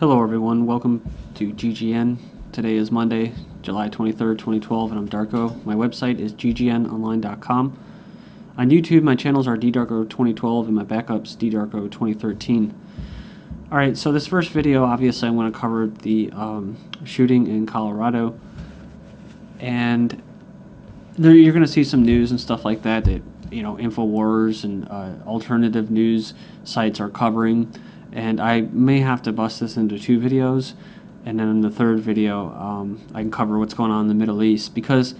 Hello everyone, welcome to GGN. Today is Monday, July 23rd, 2012, and I'm Darko. My website is ggnonline.com. On YouTube, my channels are DDarko2012 and my backups DDarko2013. Alright, so this first video, obviously I want to cover the shooting in Colorado. And there, you're going to see some news and stuff like that, you know, Infowars and alternative news sites are covering. And I may have to bust this into two videos, and then in the third video I can cover what's going on in the Middle East, because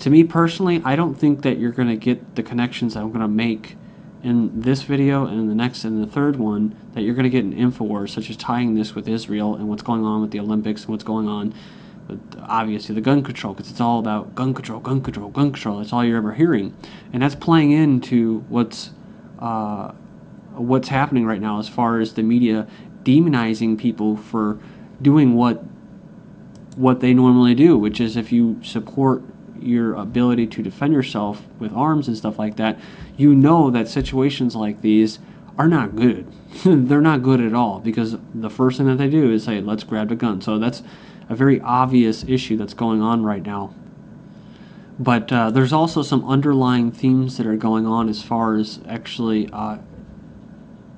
to me personally, I don't think that you're going to get the connections that I'm going to make in this video and in the next and the third one that you're going to get in Infowars, such as tying this with Israel and what's going on with the Olympics and what's going on with, obviously, the gun control, because it's all about gun control, gun control, gun control. That's all you're ever hearing, and that's playing into what's happening right now as far as the media demonizing people for doing what they normally do, which is if you support your ability to defend yourself with arms and stuff like that, you know that situations like these are not good. They're not good at all, because the first thing that they do is say, let's grab a gun. So that's a very obvious issue that's going on right now. But there's also some underlying themes that are going on as far as actually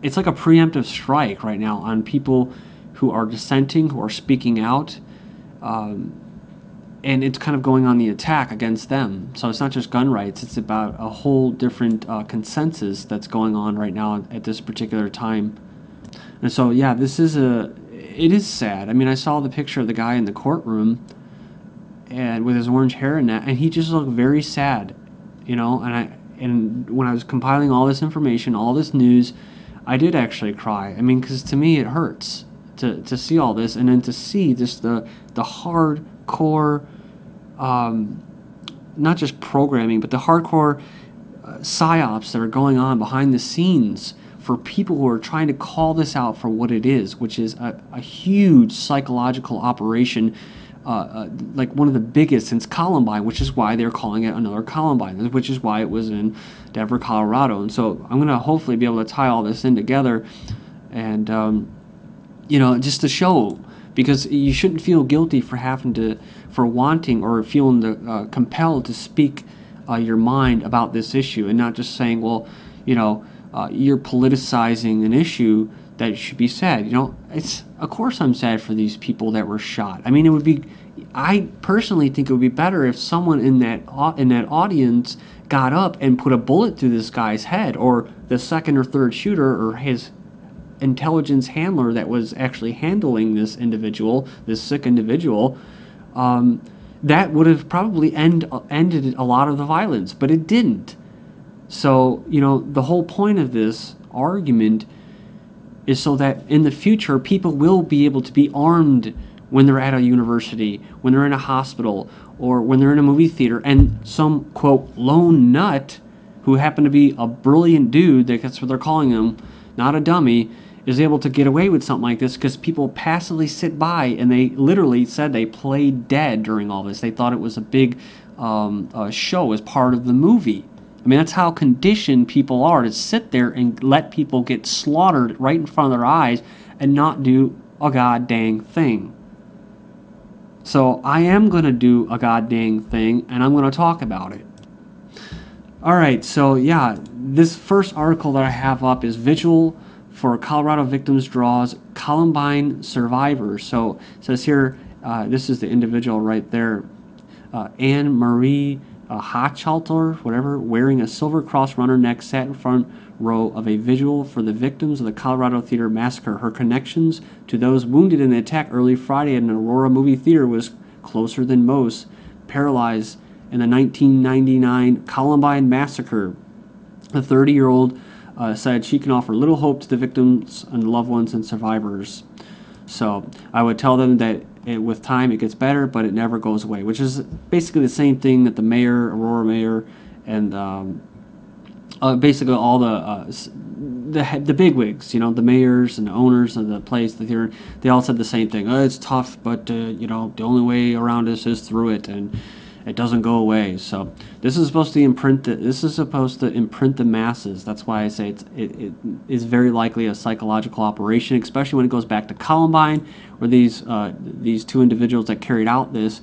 it's like a preemptive strike right now on people who are dissenting, who are speaking out, and it's kind of going on the attack against them. So it's not just gun rights, it's about a whole different consensus that's going on right now at this particular time. And so yeah, this is it is sad. I mean, I saw the picture of the guy in the courtroom and with his orange hair and that, and he just looked very sad, you know, and when I was compiling all this information, all this news, I did actually cry. I mean, because to me it hurts to see all this, and then to see just the hardcore, not just programming, but the hardcore psyops that are going on behind the scenes for people who are trying to call this out for what it is, which is a huge psychological operation, like one of the biggest since Columbine, which is why they're calling it another Columbine, which is why it was in Denver, Colorado. And so I'm going to hopefully be able to tie all this in together, and you know, just to show, because you shouldn't feel guilty for having to, for wanting or feeling compelled to speak your mind about this issue, and not just saying, well, you know, you're politicizing an issue that should be sad. You know, it's, of course I'm sad for these people that were shot. I mean, it would be, I personally think it would be better if someone in that audience got up and put a bullet through this guy's head, or the second or third shooter, or his intelligence handler that was actually handling this individual, this sick individual. That would have probably ended a lot of the violence, but it didn't. So, you know, the whole point of this argument is so that in the future people will be able to be armed when they're at a university, when they're in a hospital, or when they're in a movie theater, and some, quote, lone nut who happened to be a brilliant dude, that's what they're calling him, not a dummy, is able to get away with something like this, because people passively sit by, and they literally said they played dead during all this. They thought it was a big show as part of the movie. I mean, that's how conditioned people are, to sit there and let people get slaughtered right in front of their eyes and not do a god-dang thing. So I am going to do a god-dang thing, and I'm going to talk about it. Alright, so yeah, this first article that I have up is Vigil for Colorado Victims Draws Columbine Survivors. So it says here, this is the individual right there, Anne Marie, A hot chalter, whatever, wearing a silver cross runner neck, sat in front row of a vigil for the victims of the Colorado Theater massacre. Her connections to those wounded in the attack early Friday at an Aurora movie theater was closer than most. Paralyzed in the 1999 Columbine massacre, the 30-year-old said she can offer little hope to the victims and loved ones and survivors. So I would tell them that with time it gets better, but it never goes away, which is basically the same thing that the mayor, Aurora mayor, and basically all the bigwigs, you know, the mayors and the owners of the place, the theater, they all said the same thing. Oh, it's tough, but you know, the only way around this is through it, and It doesn't go away. So this is supposed to imprint. The masses. That's why I say it is very likely a psychological operation, especially when it goes back to Columbine, where these two individuals that carried out this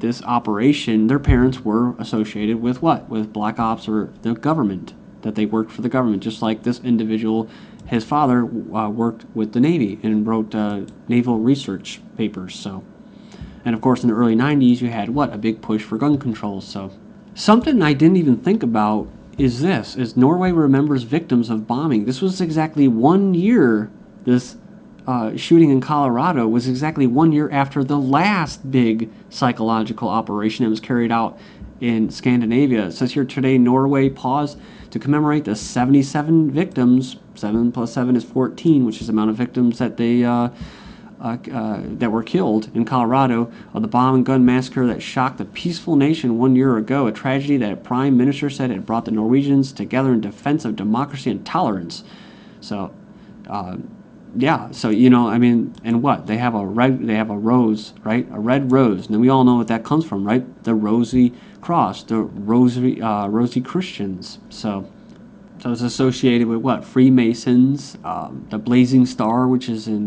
this operation, their parents were associated with what? With black ops or the government, that they worked for the government, just like this individual. His father worked with the Navy and wrote naval research papers. So, and of course, in the early 90s, you had what? A big push for gun control. So, something I didn't even think about is this, is Norway remembers victims of bombing. This was exactly 1 year, this shooting in Colorado was exactly 1 year after the last big psychological operation that was carried out in Scandinavia. It says here, today, Norway paused to commemorate the 77 victims. 7 plus 7 is 14, which is the amount of victims that they that were killed in Colorado of the bomb and gun massacre that shocked the peaceful nation 1 year ago. A tragedy that a prime minister said had brought the Norwegians together in defense of democracy and tolerance. So, yeah. So you know, I mean, and what they have a rose, right? A red rose, and we all know what that comes from, right? The Rosy Cross, the Rosy Christians. So it's associated with what? Freemasons, the Blazing Star, which is in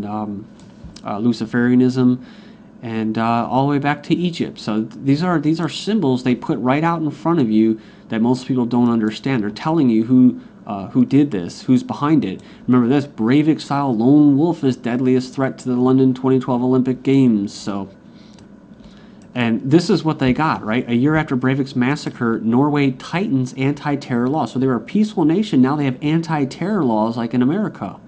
Luciferianism, and all the way back to Egypt. So these are symbols they put right out in front of you that most people don't understand. They're telling you who did this, who's behind it. Remember this: brave exile lone wolf is deadliest threat to the London 2012 Olympic Games. So. And this is what they got, right? A year after Breivik's massacre, Norway tightens anti-terror laws. So they were a peaceful nation. Now they have anti-terror laws like in America.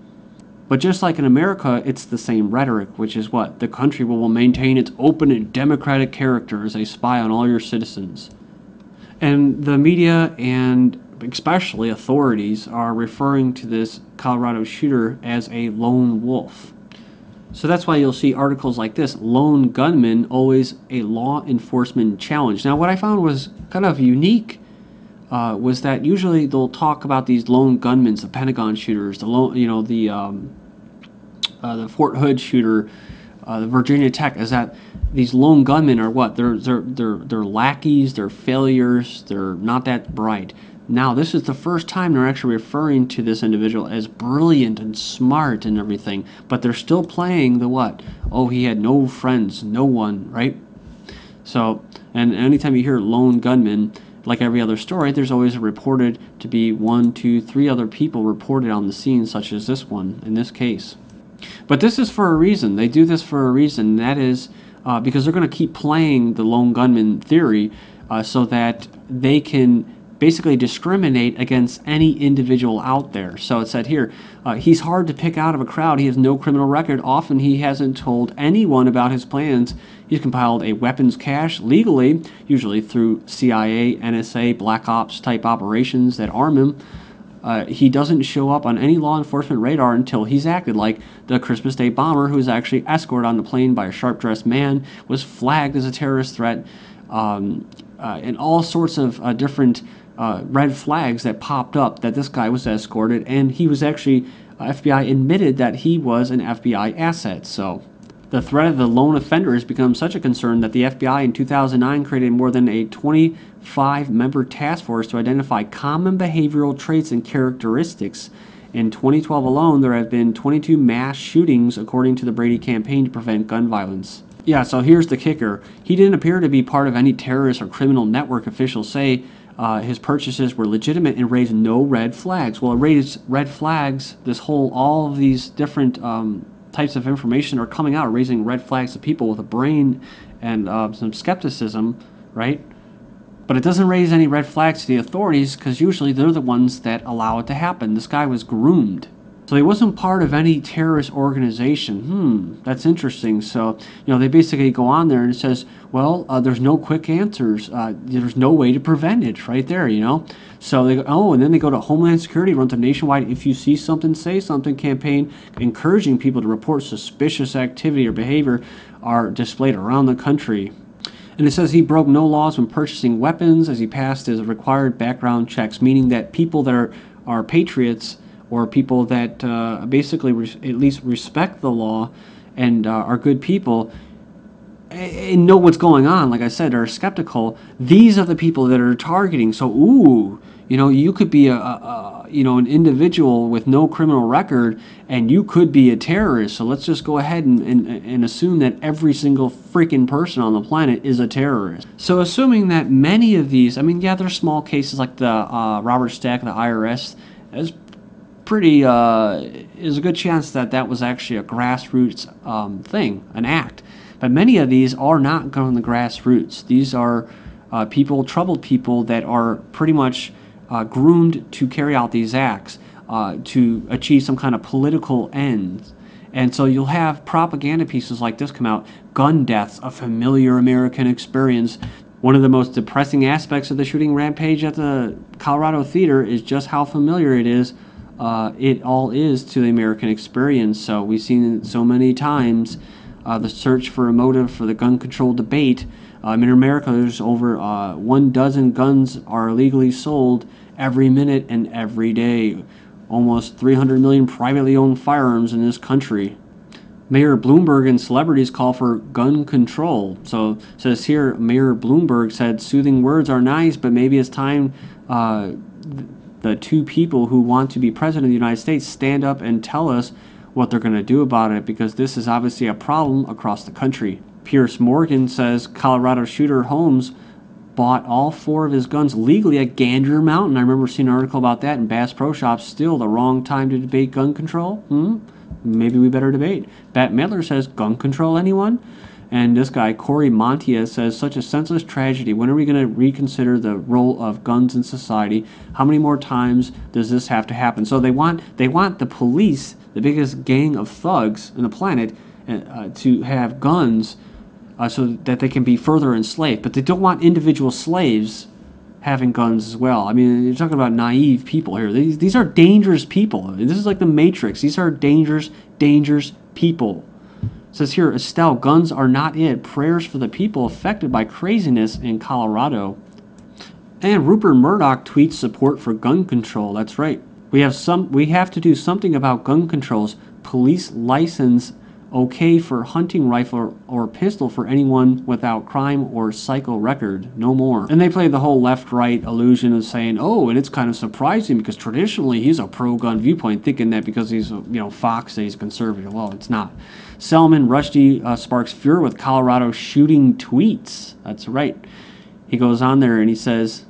But just like in America, it's the same rhetoric, which is what? The country will maintain its open and democratic character as they spy on all your citizens. And the media and especially authorities are referring to this Colorado shooter as a lone wolf. So that's why you'll see articles like this, lone gunman, always a law enforcement challenge. Now what I found was kind of unique was that usually they'll talk about these lone gunmen, the Pentagon shooters, the Fort Hood shooter, the Virginia Tech, is that these lone gunmen are what? They're lackeys, they're failures, they're not that bright. Now this is the first time they're actually referring to this individual as brilliant and smart and everything, but they're still playing the what? Oh, he had no friends, no one, right? So, and anytime you hear lone gunman, like every other story, there's always reported to be 1, 2, 3 other people reported on the scene, such as this one in this case. But this is for a reason. They do this for a reason. That is because they're going to keep playing the lone gunman theory so that they can basically discriminate against any individual out there. So it said here, he's hard to pick out of a crowd. He has no criminal record. Often he hasn't told anyone about his plans. He's compiled a weapons cache legally, usually through CIA, NSA, black ops type operations that arm him. He doesn't show up on any law enforcement radar until he's acted, like the Christmas Day bomber who was actually escorted on the plane by a sharp-dressed man, was flagged as a terrorist threat, and all sorts of different red flags that popped up that this guy was escorted, and he was actually, FBI admitted that he was an FBI asset. So the threat of the lone offender has become such a concern that the FBI in 2009 created more than a 25-member task force to identify common behavioral traits and characteristics. In 2012 alone, there have been 22 mass shootings, according to the Brady campaign to prevent gun violence. Yeah, so here's the kicker. He didn't appear to be part of any terrorist or criminal network, officials say. His purchases were legitimate and raised no red flags. Well, it raised red flags. All of these different types of information are coming out, raising red flags to people with a brain and some skepticism, right? But it doesn't raise any red flags to the authorities because usually they're the ones that allow it to happen. This guy was groomed. So he wasn't part of any terrorist organization. That's interesting. So, you know, they basically go on there and it says, well, there's no quick answers. There's no way to prevent it right there, you know. So they go, and then they go to Homeland Security, runs a nationwide if you see something, say something campaign, encouraging people to report suspicious activity or behavior are displayed around the country. And it says he broke no laws when purchasing weapons as he passed his required background checks, meaning that people that are patriots or people that basically at least respect the law and are good people, and know what's going on, like I said, are skeptical, these are the people that are targeting. So, ooh, you know, you could be an individual with no criminal record, and you could be a terrorist. So let's just go ahead and assume that every single freaking person on the planet is a terrorist. So assuming that many of these, I mean, yeah, there's small cases like the Robert Stack, the IRS, is pretty, is a good chance that that was actually a grassroots thing, an act. But many of these are not from the grassroots. These are troubled people that are pretty much groomed to carry out these acts to achieve some kind of political ends. And so you'll have propaganda pieces like this come out. Gun deaths, a familiar American experience. One of the most depressing aspects of the shooting rampage at the Colorado Theater is just how familiar it is. It all is to the American experience. So we've seen it so many times. The search for a motive for the gun control debate. In America, there's over 1,000 guns are illegally sold every minute and every day. Almost 300 million privately owned firearms in this country. Mayor Bloomberg and celebrities call for gun control. So it says here, Mayor Bloomberg said, "Soothing words are nice, but maybe it's time the two people who want to be president of the United States stand up and tell us what they're going to do about it, because this is obviously a problem across the country." Pierce Morgan says Colorado shooter Holmes bought all four of his guns legally at Gander Mountain. I remember seeing an article about that in Bass Pro Shops. Still the wrong time to debate gun control? Maybe we better debate. Bat Midler says, "Gun control, anyone?" And this guy, Corey Montia, says, "Such a senseless tragedy. When are we going to reconsider the role of guns in society? How many more times does this have to happen?" So they want the police, the biggest gang of thugs on the planet, to have guns so that they can be further enslaved. But they don't want individual slaves having guns as well. I mean, you're talking about naive people here. These are dangerous people. This is like the Matrix. These are dangerous, dangerous people. It says here, Estelle, guns are not it. Prayers for the people affected by craziness in Colorado. And Rupert Murdoch tweets support for gun control. That's right. We have to do something about gun controls. Police license okay for hunting rifle or pistol for anyone without crime or psycho record. No more. And they play the whole left-right illusion of saying, "Oh, and it's kind of surprising because traditionally he's a pro-gun viewpoint," thinking that because he's Fox that he's conservative. Well, it's not. Salman Rushdie sparks furor with Colorado shooting tweets. That's right. He goes on there and he says,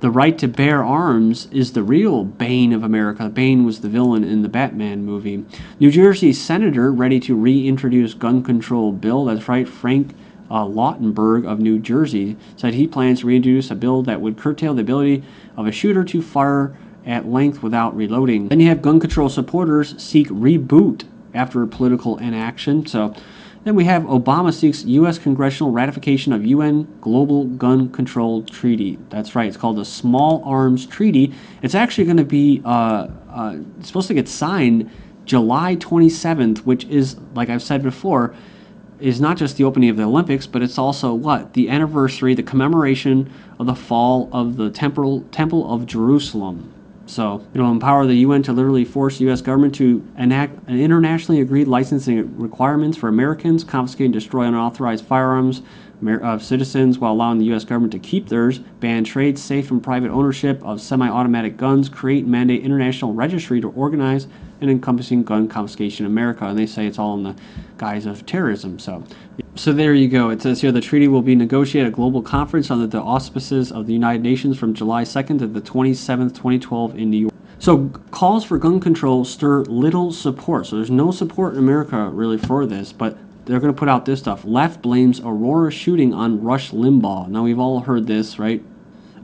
"The right to bear arms is the real bane of America." Bane was the villain in the Batman movie. New Jersey senator ready to reintroduce gun control bill. That's right, Frank Lautenberg of New Jersey said he plans to reintroduce a bill that would curtail the ability of a shooter to fire at length without reloading. Then you have gun control supporters seek reboot after political inaction. So then we have Obama seeks U.S. congressional ratification of UN Global Gun Control Treaty. That's right. It's called the Small Arms Treaty. It's actually going to be supposed to get signed July 27th, which is, like I've said before, is not just the opening of the Olympics, but it's also what? The anniversary, the commemoration of the fall of the Temple of Jerusalem. So it'll empower the UN to literally force the U.S. government to enact an internationally agreed licensing requirements for Americans, confiscate and destroy unauthorized firearms of citizens while allowing the U.S. government to keep theirs, ban trade, safe and private ownership of semi-automatic guns, create and mandate international registry to organize and encompassing gun confiscation in America. And they say it's all in the guise of terrorism. So there you go. It says here the treaty will be negotiated at a global conference under the auspices of the United Nations from July 2nd to the 27th, 2012 in New York. So calls for gun control stir little support. So there's no support in America really for this, but they're going to put out this stuff. Left blames Aurora shooting on Rush Limbaugh. Now we've all heard this, right?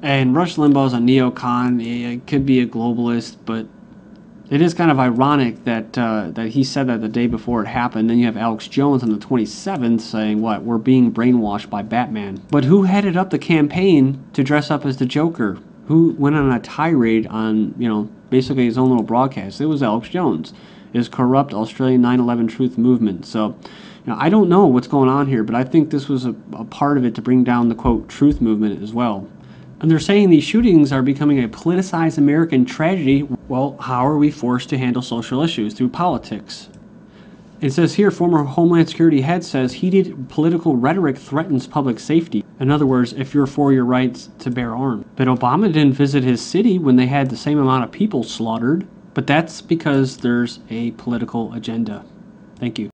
And Rush Limbaugh is a neocon. He could be a globalist, but it is kind of ironic that that he said that the day before it happened. Then you have Alex Jones on the 27th saying, what, we're being brainwashed by Batman. But who headed up the campaign to dress up as the Joker? Who went on a tirade on, basically his own little broadcast? It was Alex Jones, his corrupt Australian 9/11 truth movement. So I don't know what's going on here, but I think this was a part of it to bring down the, quote, truth movement as well. And they're saying these shootings are becoming a politicized American tragedy. Well, how are we forced to handle social issues? Through politics. It says here, former Homeland Security head says heated political rhetoric threatens public safety. In other words, if you're for your rights to bear arms. But Obama didn't visit his city when they had the same amount of people slaughtered. But that's because there's a political agenda. Thank you.